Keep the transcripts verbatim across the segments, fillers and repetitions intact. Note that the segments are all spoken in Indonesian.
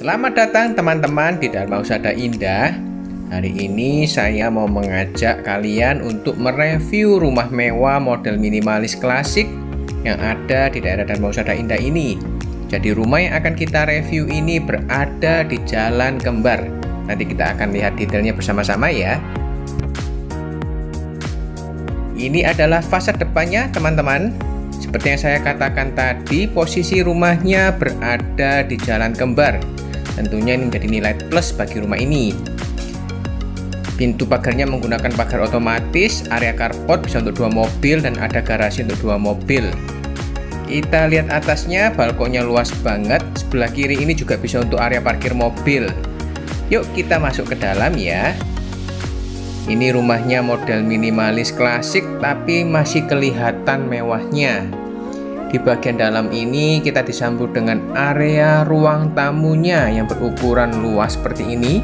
Selamat datang teman-teman di Dharmahusada Indah. Hari ini saya mau mengajak kalian untuk mereview rumah mewah model minimalis klasik yang ada di daerah Dharmahusada Indah ini. Jadi rumah yang akan kita review ini berada di Jalan Kembar. Nanti kita akan lihat detailnya bersama-sama ya. Ini adalah fasad depannya teman-teman. Seperti yang saya katakan tadi, posisi rumahnya berada di Jalan Kembar. Tentunya ini menjadi nilai plus bagi rumah ini. Pintu pagarnya menggunakan pagar otomatis, area carport bisa untuk dua mobil, dan ada garasi untuk dua mobil. Kita lihat atasnya, balkonnya luas banget. Sebelah kiri ini juga bisa untuk area parkir mobil. Yuk kita masuk ke dalam ya. Ini rumahnya model minimalis klasik, tapi masih kelihatan mewahnya. Di bagian dalam ini kita disambut dengan area ruang tamunya yang berukuran luas seperti ini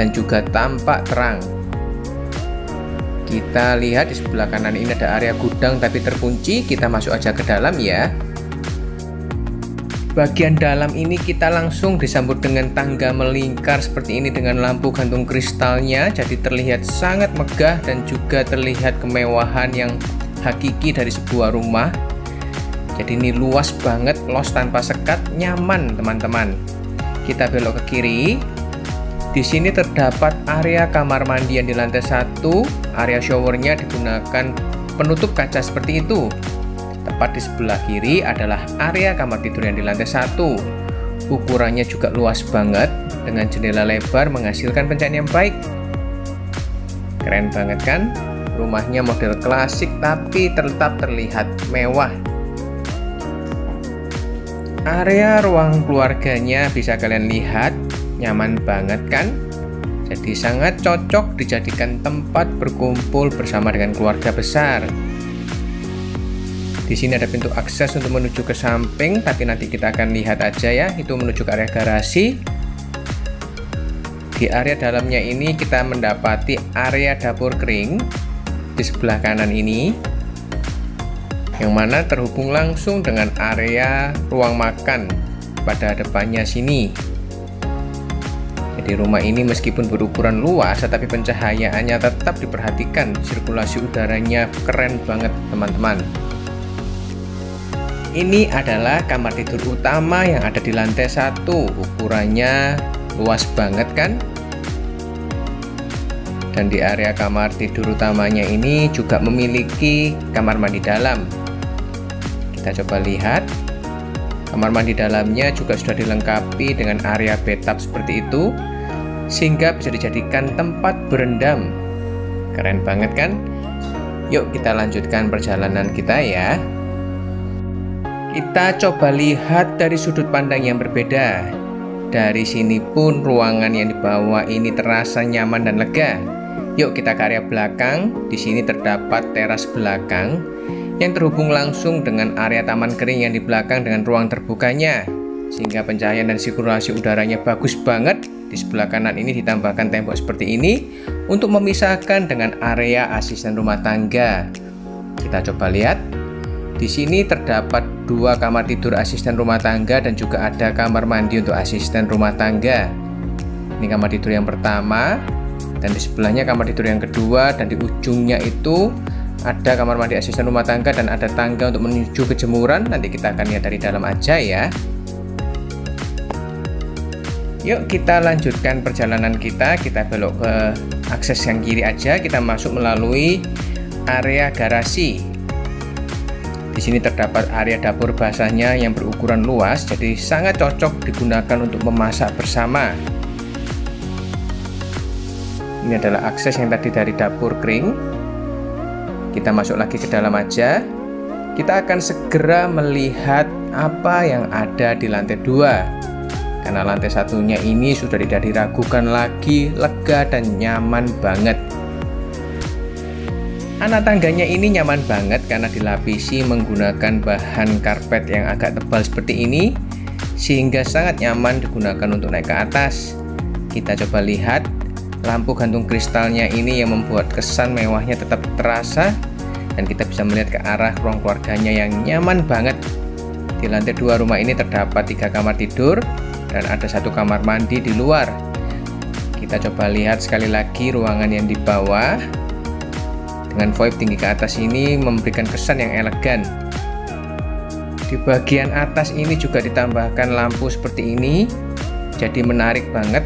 dan juga tampak terang. Kita lihat di sebelah kanan ini ada area gudang tapi terkunci. Kita masuk aja ke dalam ya. Bagian dalam ini kita langsung disambut dengan tangga melingkar seperti ini dengan lampu gantung kristalnya, jadi terlihat sangat megah dan juga terlihat kemewahan yang hakiki dari sebuah rumah. Jadi ini luas banget, los tanpa sekat, nyaman teman-teman. Kita belok ke kiri. Di sini terdapat area kamar mandi yang di lantai satu, area showernya digunakan penutup kaca seperti itu. Tepat di sebelah kiri adalah area kamar tidur yang di lantai satu. Ukurannya juga luas banget, dengan jendela lebar menghasilkan pencahayaan yang baik. Keren banget kan? Rumahnya model klasik tapi tetap terlihat mewah. Area ruang keluarganya bisa kalian lihat, nyaman banget kan? Jadi sangat cocok dijadikan tempat berkumpul bersama dengan keluarga besar. Di sini ada pintu akses untuk menuju ke samping, tapi nanti kita akan lihat aja ya, itu menuju ke area garasi. Di area dalamnya ini kita mendapati area dapur kering di sebelah kanan ini, yang mana terhubung langsung dengan area ruang makan pada depannya sini. Jadi rumah ini meskipun berukuran luas, tetapi pencahayaannya tetap diperhatikan, sirkulasi udaranya keren banget teman-teman. Ini adalah kamar tidur utama yang ada di lantai satu. Ukurannya luas banget kan? Dan di area kamar tidur utamanya ini juga memiliki kamar mandi dalam. Kita coba lihat. Kamar mandi dalamnya juga sudah dilengkapi dengan area bathtub seperti itu, sehingga bisa dijadikan tempat berendam. Keren banget kan? Yuk kita lanjutkan perjalanan kita ya. Kita coba lihat dari sudut pandang yang berbeda. Dari sini pun ruangan yang dibawa ini terasa nyaman dan lega. Yuk kita ke area belakang. Di sini terdapat teras belakang yang terhubung langsung dengan area taman kering yang di belakang dengan ruang terbukanya, sehingga pencahayaan dan sirkulasi udaranya bagus banget. Di sebelah kanan ini ditambahkan tembok seperti ini untuk memisahkan dengan area asisten rumah tangga. Kita coba lihat. Di sini terdapat dua kamar tidur asisten rumah tangga dan juga ada kamar mandi untuk asisten rumah tangga. Ini kamar tidur yang pertama, dan di sebelahnya kamar tidur yang kedua, dan di ujungnya itu ada kamar mandi asisten rumah tangga dan ada tangga untuk menuju ke jemuran. Nanti kita akan lihat dari dalam aja ya. Yuk kita lanjutkan perjalanan kita. Kita belok ke akses yang kiri aja. Kita masuk melalui area garasi. Di sini terdapat area dapur basahnya yang berukuran luas, jadi sangat cocok digunakan untuk memasak bersama. Ini adalah akses yang tadi dari dapur kering. Kita masuk lagi ke dalam aja. Kita akan segera melihat apa yang ada di lantai dua. Karena lantai satunya ini sudah tidak diragukan lagi, lega dan nyaman banget. Anak tangganya ini nyaman banget karena dilapisi menggunakan bahan karpet yang agak tebal seperti ini, sehingga sangat nyaman digunakan untuk naik ke atas. Kita coba lihat lampu gantung kristalnya ini yang membuat kesan mewahnya tetap terasa, dan kita bisa melihat ke arah ruang keluarganya yang nyaman banget. Di lantai dua rumah ini terdapat tiga kamar tidur, dan ada satu kamar mandi di luar. Kita coba lihat sekali lagi ruangan yang di bawah dengan voib tinggi ke atas ini memberikan kesan yang elegan. Di bagian atas ini juga ditambahkan lampu seperti ini, jadi menarik banget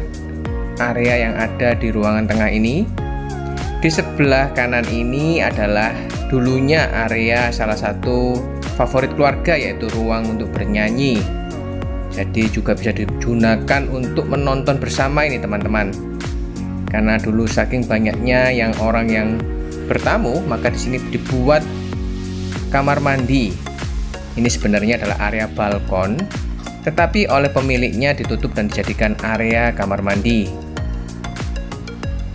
area yang ada di ruangan tengah ini. Di sebelah kanan ini adalah dulunya area salah satu favorit keluarga, yaitu ruang untuk bernyanyi. Jadi juga bisa digunakan untuk menonton bersama ini teman-teman. Karena dulu saking banyaknya yang orang yang bertamu, maka di sini dibuat kamar mandi. Ini sebenarnya adalah area balkon, tetapi oleh pemiliknya ditutup dan dijadikan area kamar mandi.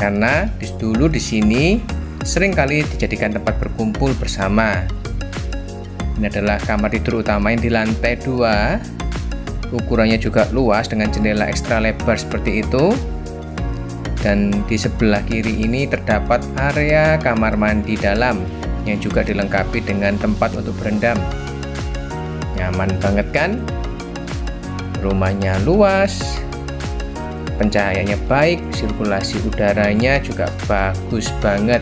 Karena dulu di sini seringkali dijadikan tempat berkumpul bersama. Ini adalah kamar tidur utama yang di lantai dua. Ukurannya juga luas dengan jendela ekstra lebar seperti itu. Dan di sebelah kiri ini terdapat area kamar mandi dalam yang juga dilengkapi dengan tempat untuk berendam. Nyaman banget kan? Rumahnya luas, pencahayaannya baik, sirkulasi udaranya juga bagus banget.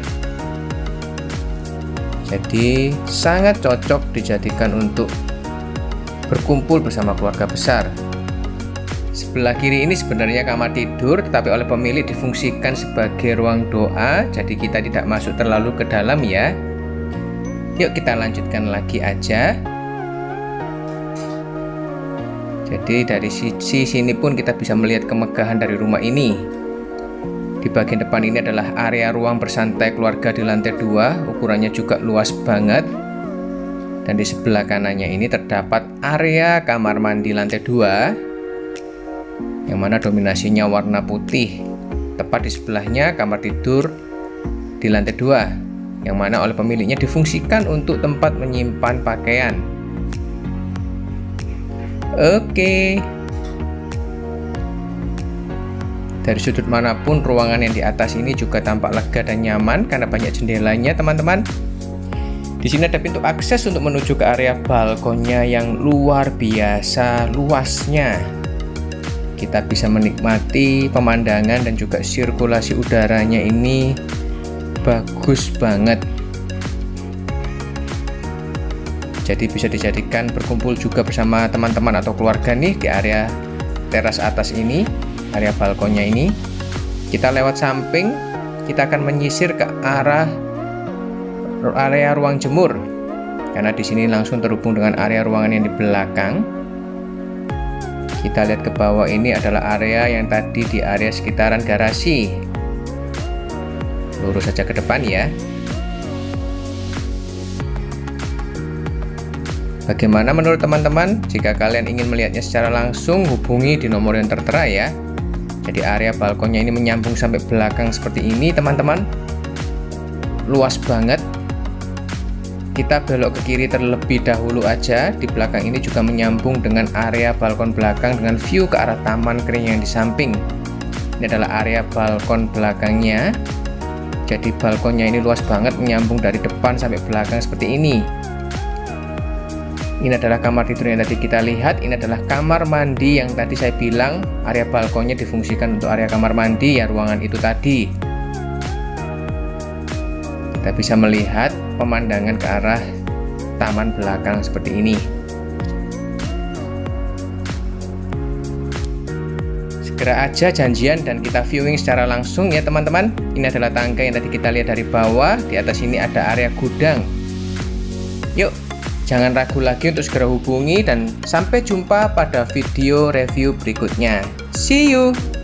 Jadi sangat cocok dijadikan untuk berkumpul bersama keluarga besar. Sebelah kiri ini sebenarnya kamar tidur, tetapi oleh pemilik difungsikan sebagai ruang doa, jadi kita tidak masuk terlalu ke dalam ya. Yuk kita lanjutkan lagi aja. Jadi dari sisi sini pun kita bisa melihat kemegahan dari rumah ini. Di bagian depan ini adalah area ruang bersantai keluarga di lantai dua, ukurannya juga luas banget. Dan di sebelah kanannya ini terdapat area kamar mandi lantai dua yang mana dominasinya warna putih. Tepat di sebelahnya kamar tidur di lantai dua yang mana oleh pemiliknya difungsikan untuk tempat menyimpan pakaian. Oke. Dari sudut manapun ruangan yang di atas ini juga tampak lega dan nyaman karena banyak jendelanya teman-teman. Di sini ada pintu akses untuk menuju ke area balkonnya yang luar biasa luasnya. Kita bisa menikmati pemandangan dan juga sirkulasi udaranya ini bagus banget. Jadi bisa dijadikan berkumpul juga bersama teman-teman atau keluarga nih di area teras atas ini, area balkonnya ini. Kita lewat samping, kita akan menyisir ke arah area ruang jemur karena di sini langsung terhubung dengan area ruangan yang di belakang. Kita lihat ke bawah, ini adalah area yang tadi di area sekitaran garasi. Lurus saja ke depan ya. Bagaimana menurut teman-teman? Jika kalian ingin melihatnya secara langsung, hubungi di nomor yang tertera ya. Jadi area balkonnya ini menyambung sampai belakang seperti ini teman-teman. Luas banget. Kita belok ke kiri terlebih dahulu aja. Di belakang ini juga menyambung dengan area balkon belakang dengan view ke arah taman kering yang di samping. Ini adalah area balkon belakangnya. Jadi balkonnya ini luas banget, menyambung dari depan sampai belakang seperti ini. Ini adalah kamar tidur yang tadi kita lihat. Ini adalah kamar mandi yang tadi saya bilang area balkonnya difungsikan untuk area kamar mandi ya, ruangan itu tadi. Kita bisa melihat pemandangan ke arah taman belakang seperti ini. Segera aja janjian dan kita viewing secara langsung ya teman-teman. Ini adalah tangga yang tadi kita lihat dari bawah. Di atas ini ada area gudang. Yuk, jangan ragu lagi untuk segera hubungi dan sampai jumpa pada video review berikutnya. See you!